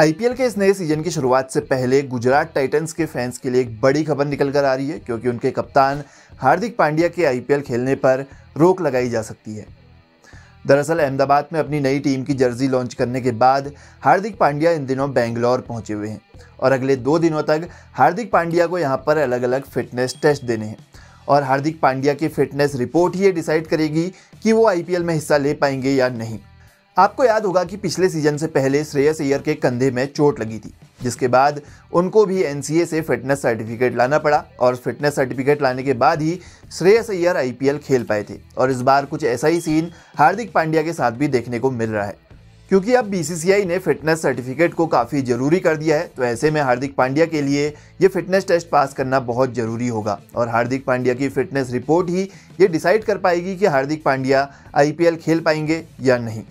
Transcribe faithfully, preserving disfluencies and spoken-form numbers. IPL के इस नए सीजन की शुरुआत से पहले गुजरात टाइटंस के फैंस के लिए एक बड़ी खबर निकल कर आ रही है, क्योंकि उनके कप्तान हार्दिक पांड्या के आईपीएल खेलने पर रोक लगाई जा सकती है। दरअसल अहमदाबाद में अपनी नई टीम की जर्सी लॉन्च करने के बाद हार्दिक पांड्या इन दिनों बेंगलौर पहुंचे हुए हैं और अगले दो दिनों तक हार्दिक पांड्या को यहाँ पर अलग अलग फिटनेस टेस्ट देने हैं और हार्दिक पांड्या की फिटनेस रिपोर्ट ही ये डिसाइड करेगी कि वो आईपीएल में हिस्सा ले पाएंगे या नहीं। आपको याद होगा कि पिछले सीजन से पहले श्रेयस अय्यर के कंधे में चोट लगी थी, जिसके बाद उनको भी एनसीए से फिटनेस सर्टिफिकेट लाना पड़ा और फिटनेस सर्टिफिकेट लाने के बाद ही श्रेयस अय्यर आईपीएल खेल पाए थे। और इस बार कुछ ऐसा ही सीन हार्दिक पांड्या के साथ भी देखने को मिल रहा है, क्योंकि अब बीसीसीआई ने फिटनेस सर्टिफिकेट को काफ़ी ज़रूरी कर दिया है। तो ऐसे में हार्दिक पांड्या के लिए ये फिटनेस टेस्ट पास करना बहुत ज़रूरी होगा और हार्दिक पांड्या की फिटनेस रिपोर्ट ही ये डिसाइड कर पाएगी कि हार्दिक पांड्या आईपीएल खेल पाएंगे या नहीं।